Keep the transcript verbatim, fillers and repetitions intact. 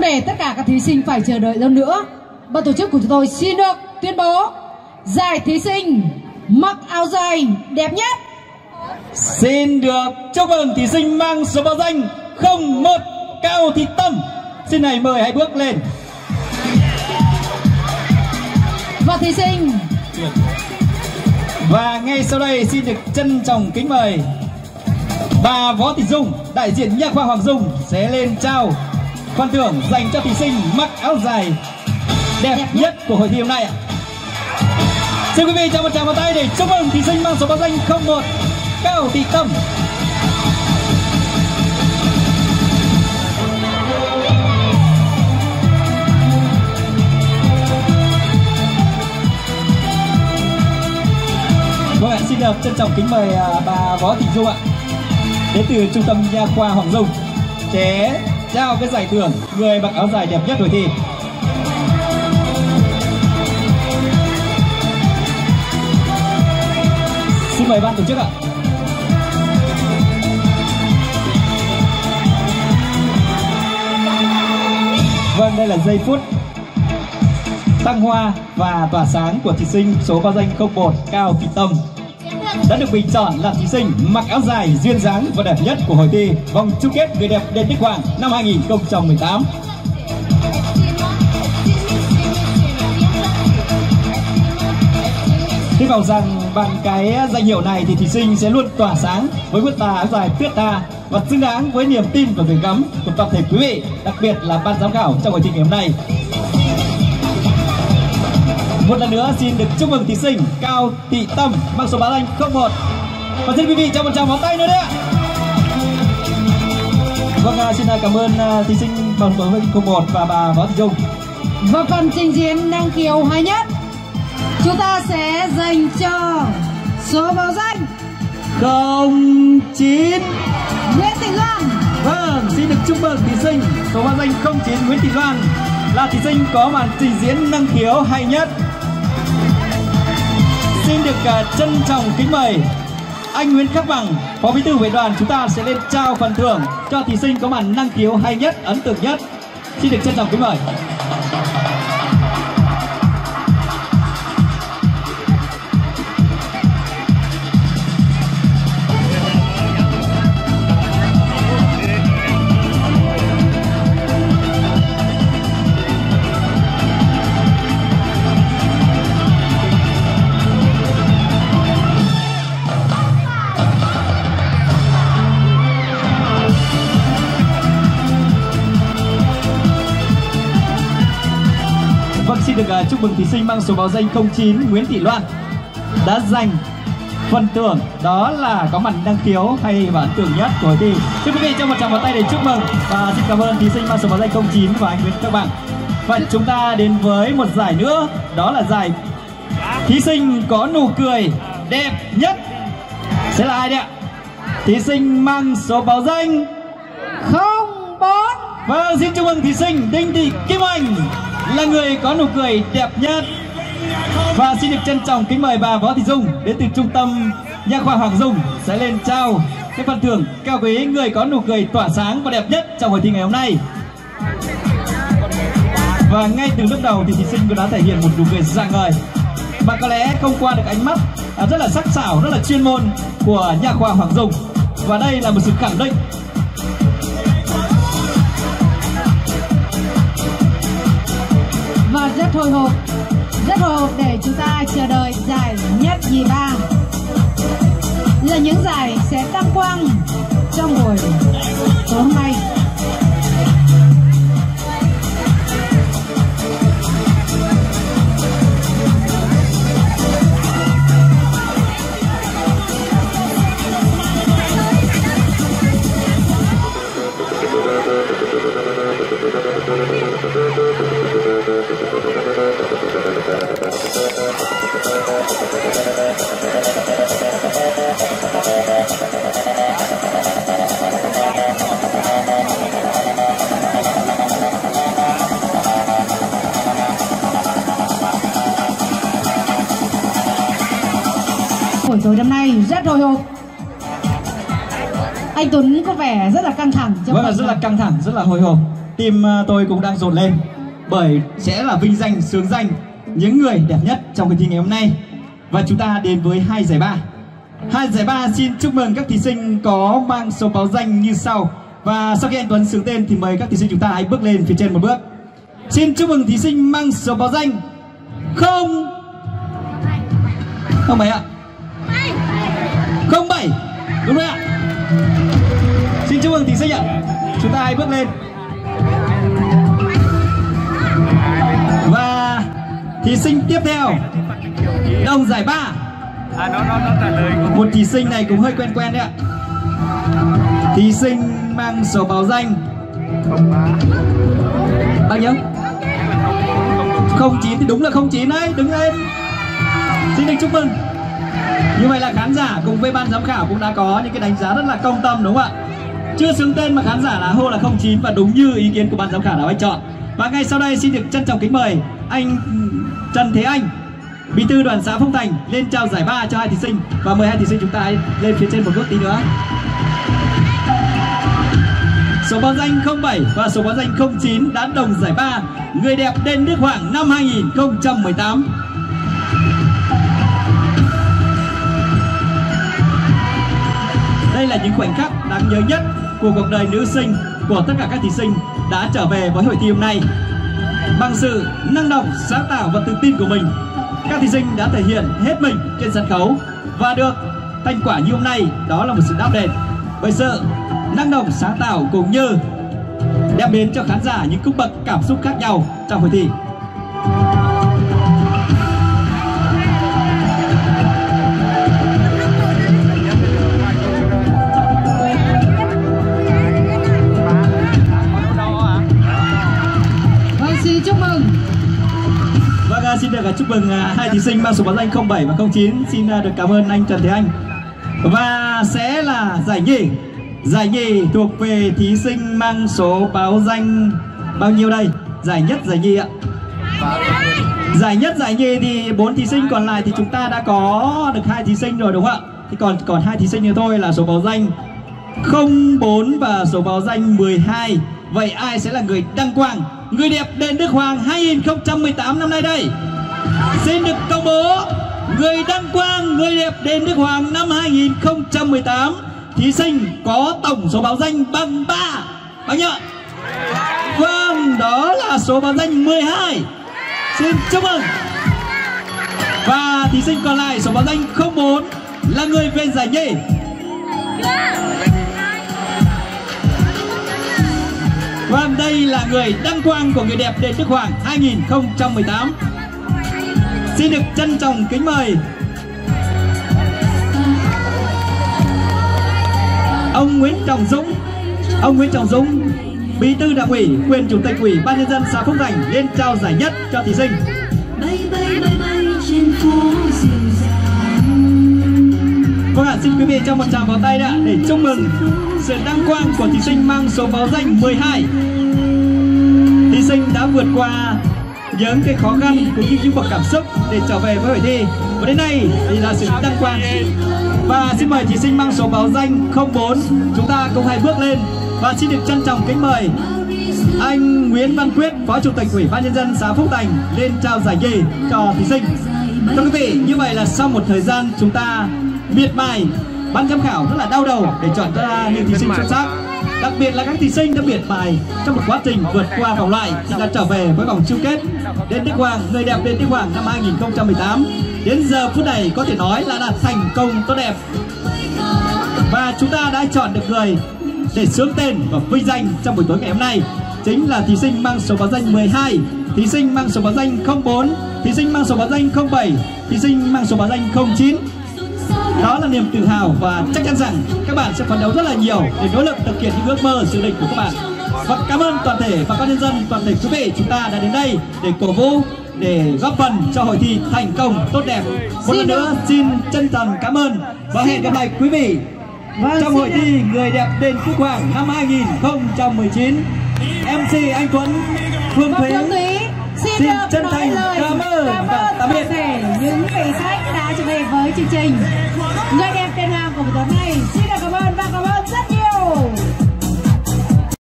Không để tất cả các thí sinh phải chờ đợi lâu nữa, ban tổ chức của chúng tôi xin được tuyên bố giải thí sinh mặc áo dài đẹp nhất. Xin được chúc mừng thí sinh mang số báo danh không một Cao Thị Tâm. Xin này mời hãy bước lên. Và thí sinh Và ngay sau đây xin được trân trọng kính mời bà Võ Thị Dung, đại diện Nha khoa Hoàng Dung sẽ lên trao phần thưởng dành cho thí sinh mặc áo dài đẹp, đẹp nhất của hội thi hôm nay. Xin quý vị cho một tràng vào tay để chúc mừng thí sinh mang số báo danh không một Cao Thị Tâm. Vâng ạ, xin được trân trọng kính mời bà Võ Thị Dung ạ, đến từ Trung tâm Nha khoa Hoàng Dung sẽ trao cái giải thưởng người mặc áo dài đẹp nhất hội thi. Xin mời ban tổ chức ạ. Vâng, đây là giây phút tăng hoa và tỏa sáng của thí sinh số báo danh không một Cao Thị Tâm đã được bình chọn là thí sinh mặc áo dài duyên dáng và đẹp nhất của hội thi vòng chung kết người đẹp Đền Đức Hoàng năm hai nghìn không trăm mười tám. Hy vọng rằng bằng cái danh hiệu này thì thí sinh sẽ luôn tỏa sáng với bước tà áo dài tuyết tha và xứng đáng với niềm tin và gửi gắm của toàn thể quý vị, đặc biệt là ban giám khảo trong hội thi ngày hôm nay. Một lần nữa xin được chúc mừng thí sinh Cao Thị Tâm mang số báo danh không một. Và xin quý vị cho một tràng pháo tay nữa đấy ạ. Vâng, xin cảm ơn thí sinh bằng số báo danh không một và bà Võ Thị Dung. Và phần trình diễn năng khiếu hay nhất chúng ta sẽ dành cho số báo danh không chín Nguyễn Thị Loan. Vâng, xin được chúc mừng thí sinh số báo danh không chín Nguyễn Thị Loan là thí sinh có màn trình diễn năng khiếu hay nhất. Xin được uh, trân trọng kính mời anh Nguyễn Khắc Bằng, Phó Bí thư Huyện đoàn, chúng ta sẽ lên trao phần thưởng cho thí sinh có màn năng khiếu hay nhất, ấn tượng nhất. Xin được trân trọng kính mời. Xin được chúc mừng thí sinh mang số báo danh không chín Nguyễn Thị Loan đã giành phần thưởng đó là có mặt năng khiếu hay và ấn tượng nhất của hội thi. Xin quý vị cho một tràng vào tay để chúc mừng và xin cảm ơn thí sinh mang số báo danh không chín và anh Nguyễn Khắc Bằng. Và chúng ta đến với một giải nữa, đó là giải thí sinh có nụ cười đẹp nhất. Sẽ là ai đấy ạ? Thí sinh mang số báo danh không bốn. Vâng, xin chúc mừng thí sinh Đinh Thị Kim Anh là người có nụ cười đẹp nhất. Và xin được trân trọng kính mời bà Võ Thị Dung đến từ Trung tâm Nha khoa Hoàng Dung sẽ lên trao cái phần thưởng cao quý người có nụ cười tỏa sáng và đẹp nhất trong hội thi ngày hôm nay. Và ngay từ lúc đầu thì thí sinh cũng đã thể hiện một nụ cười rạng ngời mà có lẽ không qua được ánh mắt rất là sắc sảo, rất là chuyên môn của Nha khoa Hoàng Dung. Và đây là một sự khẳng định và rất hồi hộp, rất hồi hộp để chúng ta chờ đợi giải nhất nhì ba là những giải sẽ tăng quang trong buổi tối hôm nay. Buổi tối hôm nay rất hồi hộp. Anh Tuấn có vẻ rất là căng thẳng. Vâng, rất là căng thẳng, rất là hồi hộp. tim tôi cũng đang rộn lên, bởi sẽ là vinh danh sướng danh những người đẹp nhất trong kỳ thi ngày hôm nay. Và chúng ta đến với hai giải ba. Hai giải ba xin chúc mừng các thí sinh có mang số báo danh như sau. Và sau khi anh Tuấn xướng tên thì mời các thí sinh chúng ta hãy bước lên phía trên một bước. Xin chúc mừng thí sinh mang số báo danh không không bảy ạ, không bảy đúng rồi ạ. Xin chúc mừng thí sinh ạ, chúng ta hãy bước lên. Và thí sinh tiếp theo đồng giải ba, một thí sinh này cũng hơi quen quen đấy ạ. Thí sinh mang số báo danh bao nhiêu? không chín thì đúng là không chín đấy, đứng lên. Xin được chúc mừng. Như vậy là khán giả cùng với ban giám khảo cũng đã có những cái đánh giá rất là công tâm đúng không ạ? Chưa xướng tên mà khán giả là hô là không chín và đúng như ý kiến của ban giám khảo đã anh chọn. Và ngay sau đây xin được trân trọng kính mời anh Trần Thế Anh, bí thư đoàn xã Phúc Thành lên trao giải ba cho hai thí sinh. Và mời hai thí sinh chúng ta hãy lên phía trên một bước tí nữa. Số báo danh không bảy và số báo danh không chín đã đồng giải ba người đẹp Đền Đức Hoàng năm hai nghìn không trăm mười tám. Đây là những khoảnh khắc đáng nhớ nhất của cuộc đời nữ sinh của tất cả các thí sinh đã trở về với hội thi hôm nay. Bằng sự năng động, sáng tạo và tự tin của mình, các thí sinh đã thể hiện hết mình trên sân khấu và được thành quả như hôm nay. Đó là một sự đáp đền bởi sự năng động, sáng tạo cũng như đem đến cho khán giả những cung bậc cảm xúc khác nhau trong hội thi. Vâng, xin chúc mừng. Vâng, xin được chúc mừng hai thí sinh mang số báo danh không bảy và không chín. Xin được cảm ơn anh Trần Thế Anh. Và sẽ là giải nhì. Giải nhì thuộc về thí sinh mang số báo danh bao nhiêu đây? Giải nhất, giải nhì ạ. Giải nhất, giải nhì thì bốn thí sinh còn lại thì chúng ta đã có được hai thí sinh rồi đúng không ạ? Thì còn còn hai thí sinh nữa thôi là số báo danh không bốn và số báo danh mười hai. Vậy ai sẽ là người đăng quang, người đẹp Đền Đức Hoàng hai nghìn không trăm mười tám năm nay đây? Xin được công bố người đăng quang, người đẹp Đền Đức Hoàng năm hai nghìn không trăm mười tám. Thí sinh có tổng số báo danh bằng ba. Bao nhiêu? Vâng, đó là số báo danh mười hai. Xin chúc mừng. Và thí sinh còn lại số báo danh không bốn là người về giải nhì. Vâng, đây là người đăng quang của người đẹp Đền Đức Hoàng hai nghìn không trăm mười tám. Xin được trân trọng kính mời ông Nguyễn Trọng Dũng, ông Nguyễn Trọng Dũng, bí thư đảng ủy, quyền chủ tịch ủy ban nhân dân xã Phúc Thành lên trao giải nhất cho thí sinh. Vâng ạ, xin quý vị cho một tràng vào tay đã để chúc mừng sự đăng quang của thí sinh mang số báo danh mười hai. Thí sinh đã vượt qua những cái khó khăn cũng như những bậc cảm xúc để trở về với hội thi. Và đến nay là sự đăng quang. Và xin mời thí sinh mang số báo danh không bốn, chúng ta cùng hãy bước lên. Và xin được trân trọng kính mời anh Nguyễn Văn Quyết, phó chủ tịch ủy ban nhân dân xã Phúc Thành lên trao giải nhì cho thí sinh. Thưa quý vị, như vậy là sau một thời gian chúng ta miệt mài, ban giám khảo rất là đau đầu để chọn ra những thí sinh xuất sắc. Đặc biệt là các thí sinh đã biệt bài trong một quá trình vượt qua vòng loại thì đã trở về với vòng chung kết. Đền Đức Hoàng, người đẹp Đền Đức Hoàng năm hai nghìn không trăm mười tám đến giờ phút này có thể nói là đạt thành công tốt đẹp. Và chúng ta đã chọn được người để xướng tên và vinh danh trong buổi tối ngày hôm nay, chính là thí sinh mang số báo danh mười hai, thí sinh mang số báo danh không bốn, thí sinh mang số báo danh không bảy, thí sinh mang số báo danh không chín. Đó là niềm tự hào và chắc chắn rằng các bạn sẽ phấn đấu rất là nhiều để nỗ lực thực hiện những ước mơ dự định của các bạn. Và cảm ơn toàn thể bà con nhân dân, toàn thể quý vị chúng ta đã đến đây để cổ vũ, để góp phần cho hội thi thành công tốt đẹp. Một lần nữa xin chân thành cảm ơn và hẹn gặp lại quý vị trong hội thi người đẹp Đền Đức Hoàng năm hai nghìn không trăm mười chín. em xê Anh Tuấn, Phương Thúy xin chân thành cảm ơn và tạm biệt những vị khách đã trở về với chương trình người đẹp Đền Đức Hoàng của buổi tối nay. Xin được cảm ơn và cảm ơn rất nhiều.